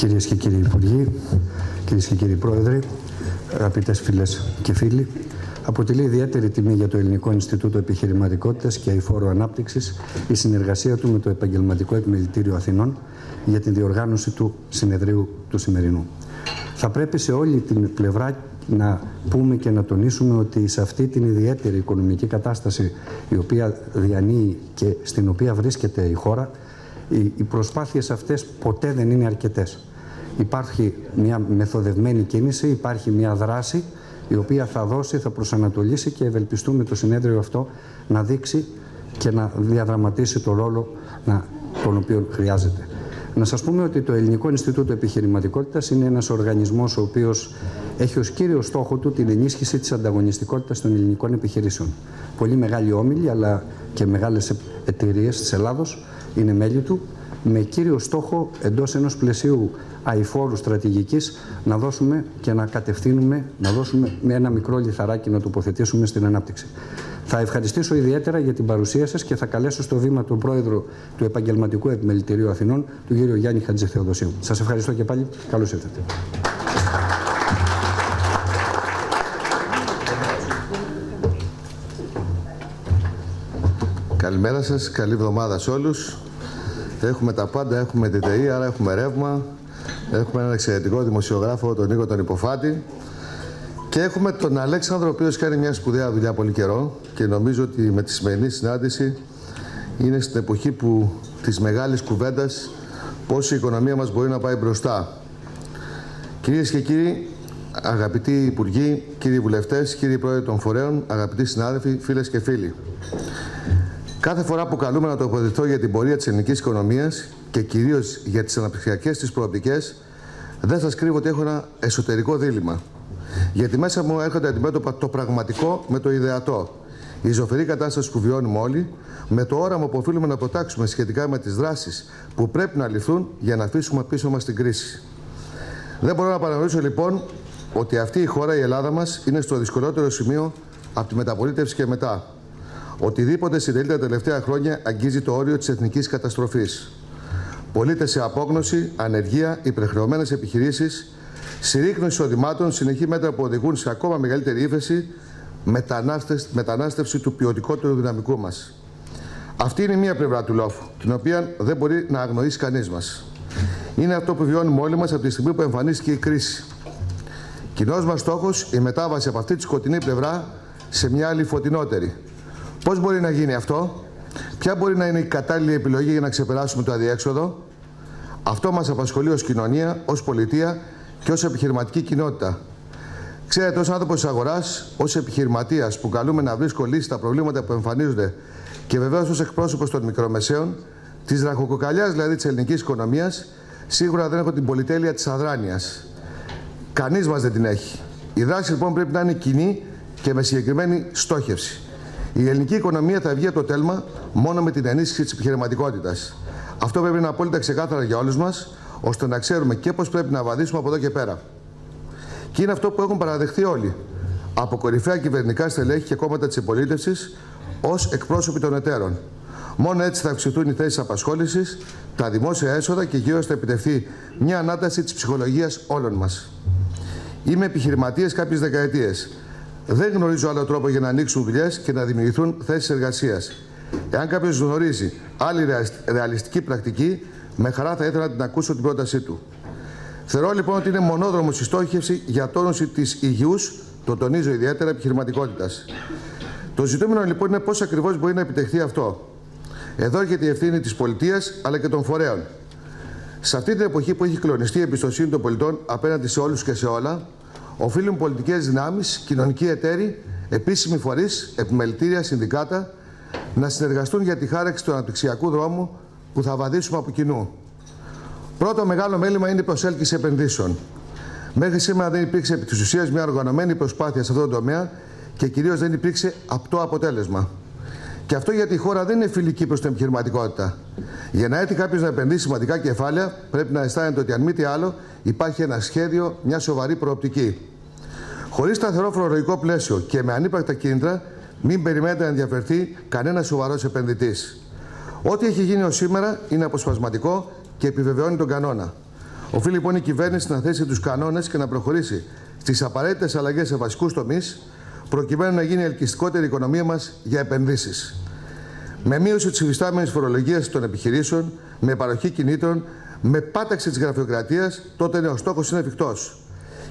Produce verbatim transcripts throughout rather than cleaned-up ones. Κυρίες και κύριοι Υπουργοί, κυρίες και κύριοι Πρόεδροι, αγαπητές φίλες και φίλοι, αποτελεί ιδιαίτερη τιμή για το Ελληνικό Ινστιτούτο Επιχειρηματικότητας και Αειφόρου Ανάπτυξης η συνεργασία του με το Επαγγελματικό Επιμελητήριο Αθηνών για την διοργάνωση του συνεδρίου του σημερινού. Θα πρέπει σε όλη την πλευρά να πούμε και να τονίσουμε ότι σε αυτή την ιδιαίτερη οικονομική κατάσταση η οποία διανύει και στην οποία βρίσκεται η χώρα, οι προσπάθειες αυτές ποτέ δεν είναι αρκετές. Υπάρχει μια μεθοδευμένη κίνηση, υπάρχει μια δράση η οποία θα δώσει, θα προσανατολίσει και ευελπιστούμε το συνέδριο αυτό να δείξει και να διαδραματίσει το ρόλο να, τον οποίο χρειάζεται. Να σας πούμε ότι το Ελληνικό Ινστιτούτο Επιχειρηματικότητας είναι ένας οργανισμός ο οποίος έχει ως κύριο στόχο του την ενίσχυση της ανταγωνιστικότητας των ελληνικών επιχειρήσεων. Πολύ μεγάλοι όμιλοι αλλά και μεγάλες εταιρείες της Ελλάδος είναι μέλη του, με κύριο στόχο εντός ενός πλαισίου αειφόρου στρατηγικής να δώσουμε και να κατευθύνουμε, να δώσουμε με ένα μικρό λιθαράκι να τοποθετήσουμε στην ανάπτυξη. Θα ευχαριστήσω ιδιαίτερα για την παρουσία σας και θα καλέσω στο βήμα τον πρόεδρο του Επαγγελματικού Επιμελητηρίου Αθηνών, τον κύριο Γιάννη Χατζηθεοδοσίου. Σας ευχαριστώ και πάλι. Καλώς ήρθατε. Καλημέρα σας, καλή εβδομάδα σε όλους. Έχουμε τα πάντα, έχουμε τη ΔΕΗ, άρα έχουμε ρεύμα. Έχουμε έναν εξαιρετικό δημοσιογράφο, τον Νίκο τον Υποφάτη. Και έχουμε τον Αλέξανδρο, ο οποίος κάνει μια σπουδαία δουλειά πολύ καιρό. Και νομίζω ότι με τη σημερινή συνάντηση είναι στην εποχή που, της μεγάλης κουβέντας, πώς η οικονομία μας μπορεί να πάει μπροστά. Κυρίες και κύριοι, αγαπητοί υπουργοί, κύριοι βουλευτές, κύριοι πρόεδροι των φορέων, αγαπητοί συνάδελφοι, φίλες και φίλοι. Κάθε φορά που καλούμε να τοποθετηθώ για την πορεία της ελληνικής οικονομίας και κυρίως για τις αναπτυξιακές της προοπτικές, δεν σας κρύβω ότι έχω ένα εσωτερικό δίλημμα. Γιατί μέσα μου έρχονται αντιμέτωπα το πραγματικό με το ιδεατό. Η ζωφερή κατάσταση που βιώνουμε όλοι, με το όραμα που οφείλουμε να προτάξουμε σχετικά με τις δράσεις που πρέπει να ληφθούν για να αφήσουμε πίσω μας την κρίση. Δεν μπορώ να παραγνωρίσω λοιπόν ότι αυτή η χώρα, η Ελλάδα μας, είναι στο δυσκολότερο σημείο από τη μεταπολίτευση και μετά. Οτιδήποτε συντελεί τα τελευταία χρόνια αγγίζει το όριο της εθνικής καταστροφής. Πολίτες σε απόγνωση, ανεργία, υπερχρεωμένες επιχειρήσεις, συρρήκνωση εισοδημάτων, συνεχή μέτρα που οδηγούν σε ακόμα μεγαλύτερη ύφεση, μετανάστευση του ποιοτικότερου δυναμικού μας. Αυτή είναι μία πλευρά του λόφου, την οποία δεν μπορεί να αγνοήσει κανείς μας. Είναι αυτό που βιώνουμε όλοι μας από τη στιγμή που εμφανίστηκε η κρίση. Κοινός μας στόχος, η μετάβαση από αυτή τη σκοτεινή πλευρά σε μια άλλη φωτεινότερη. Πώς μπορεί να γίνει αυτό, ποια μπορεί να είναι η κατάλληλη επιλογή για να ξεπεράσουμε το αδιέξοδο, αυτό μας απασχολεί ως κοινωνία, ως πολιτεία και ως επιχειρηματική κοινότητα. Ξέρετε, ως άνθρωπος της αγοράς, ως επιχειρηματίας που καλούμε να βρίσκω λύσεις στα προβλήματα που εμφανίζονται και βεβαίως ως εκπρόσωπος των μικρομεσαίων, της ραχοκοκαλιάς δηλαδή της ελληνικής οικονομίας, σίγουρα δεν έχω την πολυτέλεια της αδράνειας. Κανείς μας δεν την έχει. Η δράση λοιπόν πρέπει να είναι κοινή και με συγκεκριμένη στόχευση. Η ελληνική οικονομία θα βγει από το τέλμα μόνο με την ενίσχυση της επιχειρηματικότητας. Αυτό πρέπει να είναι απόλυτα ξεκάθαρα για όλους μας, ώστε να ξέρουμε και πώς πρέπει να βαδίσουμε από εδώ και πέρα. Και είναι αυτό που έχουν παραδεχθεί όλοι, από κορυφαία κυβερνικά στελέχη και κόμματα της αντιπολίτευσης, ως εκπρόσωποι των εταίρων. Μόνο έτσι θα αυξηθούν οι θέσεις απασχόλησης, τα δημόσια έσοδα και κυρίως θα επιτευχθεί μια ανάταση της ψυχολογίας όλων μας. Είμαι επιχειρηματίας κάποιες δεκαετίες. Δεν γνωρίζω άλλο τρόπο για να ανοίξουν δουλειές και να δημιουργηθούν θέσεις εργασίας. Εάν κάποιος γνωρίζει άλλη ρεαλιστική πρακτική, με χαρά θα ήθελα να την ακούσω την πρότασή του. Θεωρώ λοιπόν ότι είναι μονόδρομος η στόχευση για τόνωση της υγιούς, το τονίζω ιδιαίτερα, επιχειρηματικότητας. Το ζητούμενο λοιπόν είναι πώς ακριβώς μπορεί να επιτευχθεί αυτό. Εδώ έρχεται η ευθύνη της πολιτείας αλλά και των φορέων. Σε αυτή την εποχή που έχει κλονιστεί η εμπιστοσύνη των πολιτών απέναντι σε όλους και σε όλα, οφείλουν πολιτικές δυνάμεις, κοινωνικοί εταίροι, επίσημοι φορείς, επιμελητήρια, συνδικάτα να συνεργαστούν για τη χάραξη του αναπτυξιακού δρόμου που θα βαδίσουμε από κοινού. Πρώτο μεγάλο μέλημα είναι η προσέλκυση επενδύσεων. Μέχρι σήμερα δεν υπήρξε επί της ουσίας μια οργανωμένη προσπάθεια σε αυτόν τον τομέα και κυρίως δεν υπήρξε απτό αποτέλεσμα. Και αυτό γιατί η χώρα δεν είναι φιλική προς την επιχειρηματικότητα. Για να έρθει κάποιος να επενδύσει σημαντικά κεφάλαια, πρέπει να αισθάνεται ότι αν μη τι άλλο υπάρχει ένα σχέδιο, μια σοβαρή προοπτική. Χωρίς σταθερό φορολογικό πλαίσιο και με ανύπαρκτα κίνητρα, μην περιμένετε να ενδιαφερθεί κανένα σοβαρός επενδυτής. Ό,τι έχει γίνει ως σήμερα είναι αποσπασματικό και επιβεβαιώνει τον κανόνα. Οφείλει λοιπόν η κυβέρνηση να θέσει τους κανόνες και να προχωρήσει στις απαραίτητες αλλαγές σε βασικούς τομείς, προκειμένου να γίνει η ελκυστικότερη η οικονομία μας για επενδύσεις. Με μείωση της υφιστάμενης φορολογίας των επιχειρήσεων, με παροχή κινήτρων, με πάταξη της γραφειοκρατίας, τότε ο στόχος είναι εφικτός.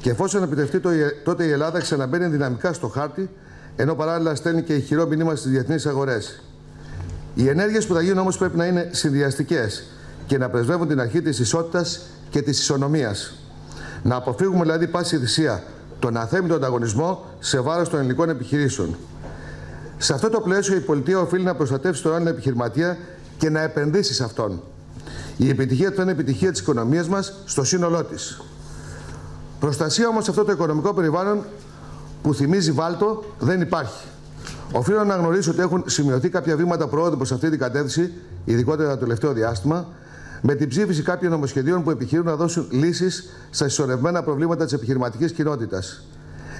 Και εφόσον επιτευχθεί, τότε η Ελλάδα ξαναμπαίνει δυναμικά στο χάρτη, ενώ παράλληλα στέλνει και ηχηρό μήνυμα στις διεθνείς αγορές. Οι ενέργειες που θα γίνουν όμως πρέπει να είναι συνδυαστικές και να πρεσβεύουν την αρχή της ισότητας και της ισονομίας. Να αποφύγουμε δηλαδή πάση θυσία τον αθέμητο ανταγωνισμό σε βάρος των ελληνικών επιχειρήσεων. Σε αυτό το πλαίσιο, η πολιτεία οφείλει να προστατεύσει τον Έλληνα επιχειρηματία και να επενδύσει σε αυτόν. Η επιτυχία του είναι επιτυχία της οικονομίας μας στο σύνολό της. Προστασία όμως σε αυτό το οικονομικό περιβάλλον που θυμίζει βάλτο δεν υπάρχει. Οφείλω να αναγνωρίσω ότι έχουν σημειωθεί κάποια βήματα προόδου προς αυτή την κατεύθυνση, ειδικότερα το τελευταίο διάστημα, με την ψήφιση κάποιων νομοσχεδίων που επιχειρούν να δώσουν λύσεις στα συσσωρευμένα προβλήματα της επιχειρηματικής κοινότητας.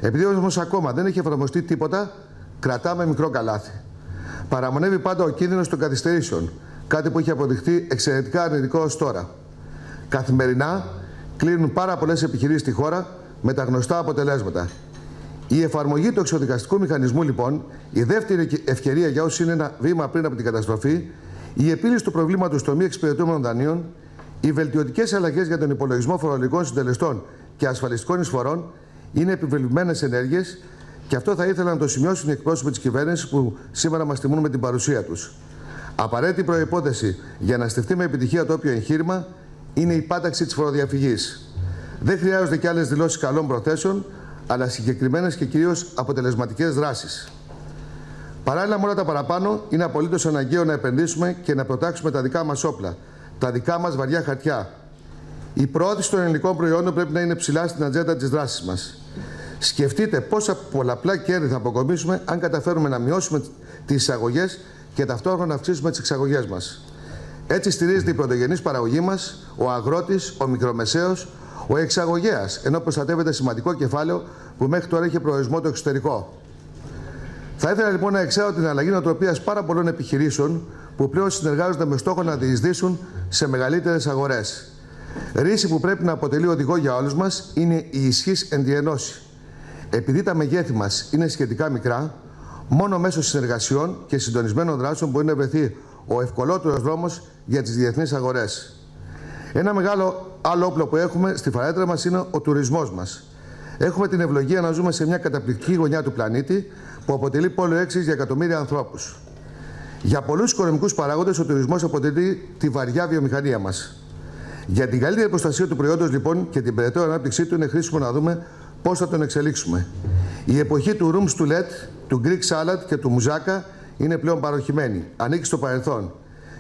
Επειδή όμως ακόμα δεν έχει εφαρμοστεί τίποτα, κρατάμε μικρό καλάθι. Παραμονεύει πάντα ο κίνδυνος των καθυστερήσεων, κάτι που έχει αποδειχτεί εξαιρετικά αρνητικό ως τώρα. Καθημερινά κλείνουν πάρα πολλές επιχειρήσεις στη χώρα με τα γνωστά αποτελέσματα. Η εφαρμογή του εξοδικαστικού μηχανισμού, λοιπόν, η δεύτερη ευκαιρία για όσοι είναι ένα βήμα πριν από την καταστροφή, η επίλυση του προβλήματος των μη εξυπηρετούμενων δανείων, οι βελτιωτικές αλλαγές για τον υπολογισμό φορολογικών συντελεστών και ασφαλιστικών εισφορών είναι επιβεβλημένες ενέργειες και αυτό θα ήθελα να το σημειώσουν οι εκπρόσωποι της κυβέρνησης που σήμερα μας τιμούν με την παρουσία τους. Απαραίτητη προϋπόθεση για να στεφτεί με επιτυχία το όποιο εγχείρημα είναι η πάταξη της φοροδιαφυγής. Δεν χρειάζονται κι άλλες δηλώσεις καλών προθέσεων, αλλά συγκεκριμένες και κυρίως αποτελεσματικές δράσεις. Παράλληλα με όλα τα παραπάνω, είναι απολύτως αναγκαίο να επενδύσουμε και να προτάξουμε τα δικά μας όπλα, τα δικά μας βαριά χαρτιά. Η προώθηση των ελληνικών προϊόντων πρέπει να είναι ψηλά στην ατζέντα της δράσης μας. Σκεφτείτε πόσα πολλαπλά κέρδη θα αποκομίσουμε αν καταφέρουμε να μειώσουμε τις εισαγωγές και ταυτόχρονα να αυξήσουμε τις εξαγωγές μας. Έτσι στηρίζεται η πρωτογενής παραγωγή μας, ο αγρότης, ο μικρομεσαίος, ο εξαγωγέας, ενώ προστατεύεται σημαντικό κεφάλαιο που μέχρι τώρα είχε προορισμό το εξωτερικό. Θα ήθελα λοιπόν να εξέρω την αλλαγή νοοτροπίας πάρα πολλών επιχειρήσεων που πλέον συνεργάζονται με στόχο να διεισδύσουν σε μεγαλύτερες αγορές. Ρίση που πρέπει να αποτελεί οδηγό για όλους μας είναι η ισχύς εν τη ενώση. Επειδή τα μεγέθη μας είναι σχετικά μικρά, μόνο μέσω συνεργασιών και συντονισμένων δράσεων μπορεί να βρεθεί ο ευκολότερος δρόμος για τις διεθνείς αγορές. Ένα μεγάλο άλλο όπλο που έχουμε στη φαρέτρα μας είναι ο τουρισμός μας. Έχουμε την ευλογία να ζούμε σε μια καταπληκτική γωνιά του πλανήτη που αποτελεί πόλο έξι για εκατομμύρια ανθρώπους. Για πολλούς οικονομικούς παράγοντες, ο τουρισμός αποτελεί τη βαριά βιομηχανία μας. Για την καλύτερη προστασία του προϊόντος, λοιπόν, και την περαιτέρω ανάπτυξή του, είναι χρήσιμο να δούμε πώς θα τον εξελίξουμε. Η εποχή του rooms to let, του Greek salad και του μουζάκα είναι πλέον παροχημένη. Ανήκει στο παρελθόν.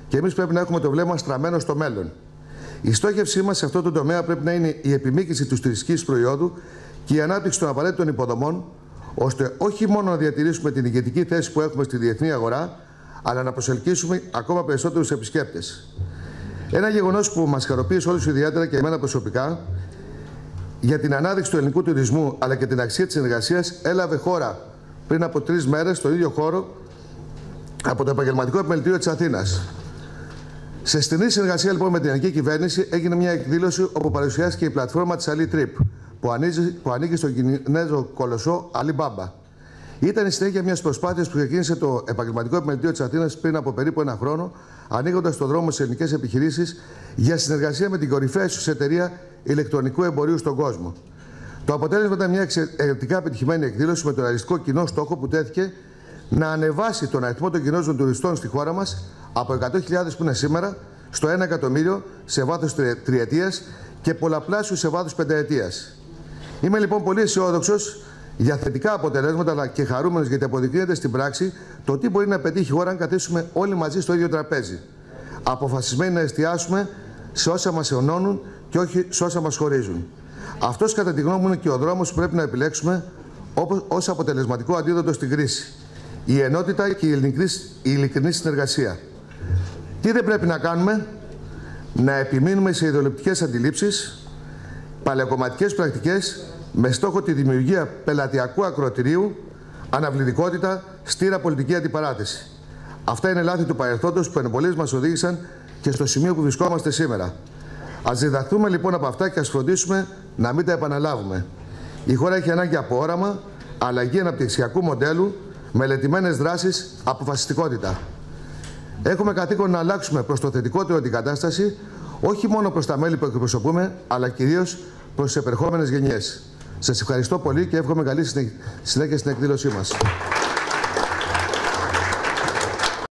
Και εμείς πρέπει να έχουμε το βλέμμα στραμμένο στο μέλλον. Η στόχευσή μας σε αυτό το τομέα πρέπει να είναι η επιμήκυνση του τουριστικής προϊόντου και η ανάπτυξη των απαραίτητων υποδομών, ώστε όχι μόνο να διατηρήσουμε την ηγετική θέση που έχουμε στη διεθνή αγορά, αλλά να προσελκύσουμε ακόμα περισσότερους επισκέπτες. Ένα γεγονός που μας χαροποίησε όλους ιδιαίτερα και εμένα προσωπικά για την ανάδειξη του ελληνικού τουρισμού αλλά και την αξία της συνεργασίας έλαβε χώρα πριν από τρεις μέρες στο ίδιο χώρο από το Επαγγελματικό Επιμελητήριο της Αθήνας. Σε στενή συνεργασία λοιπόν με την ελληνική κυβέρνηση έγινε μια εκδήλωση όπου παρουσιάστηκε η πλατφόρμα της Ali Trip που, ανήκει, που ανήκει στον Κινέζο κολοσσό Alibaba. Ήταν η συνέχεια μιας προσπάθειας που ξεκίνησε το Επαγγελματικό Επιμελητήριο της Αθήνας πριν από περίπου ένα χρόνο, ανοίγοντας τον δρόμο σε ελληνικές επιχειρήσεις για συνεργασία με την κορυφαία ίσως εταιρεία ηλεκτρονικού εμπορίου στον κόσμο. Το αποτέλεσμα ήταν μια εξαιρετικά επιτυχημένη εκδήλωση με τον αριστικό κοινό στόχο που τέθηκε να ανεβάσει τον αριθμό των Κινέζων τουριστών στη χώρα μας από εκατό χιλιάδες που είναι σήμερα στο ένα εκατομμύριο σε βάθος τριετίας και πολλαπλάσιο σε βάθος πενταετίας. Είμαι λοιπόν πολύ αισιόδοξος για θετικά αποτελέσματα αλλά και χαρούμενος γιατί αποδεικνύεται στην πράξη το τι μπορεί να πετύχει η χώρα αν καθίσουμε όλοι μαζί στο ίδιο τραπέζι. Αποφασισμένοι να εστιάσουμε σε όσα μας ενώνουν και όχι σε όσα μας χωρίζουν. Αυτός κατά τη γνώμη μου είναι και ο δρόμος που πρέπει να επιλέξουμε ως αποτελεσματικό αντίδοτο στην κρίση. Η ενότητα και η ειλικρινή συνεργασία. Τι δεν πρέπει να κάνουμε? Να επιμείνουμε σε ιδεολεπτικές αντιλήψεις, παλαιοκομματικές πρακτικές με στόχο τη δημιουργία πελατειακού ακροτηρίου, αναβλητικότητα, στήρα πολιτική αντιπαράθεση. Αυτά είναι λάθη του παρελθόντος που εν πολλοίς μας οδήγησαν και στο σημείο που βρισκόμαστε σήμερα. Ας διδαχθούμε λοιπόν από αυτά και ας φροντίσουμε να μην τα επαναλάβουμε. Η χώρα έχει ανάγκη από όραμα, αλλαγή αναπτυξιακού μοντέλου, μελετημένες δράσεις, αποφασιστικότητα. Έχουμε καθήκον να αλλάξουμε προς το θετικότερο την κατάσταση, όχι μόνο προς τα μέλη που εκπροσωπούμε, αλλά κυρίως προς τις επερχόμενες γενιές. Σας ευχαριστώ πολύ και εύχομαι καλή συνέχεια στην εκδήλωσή μας.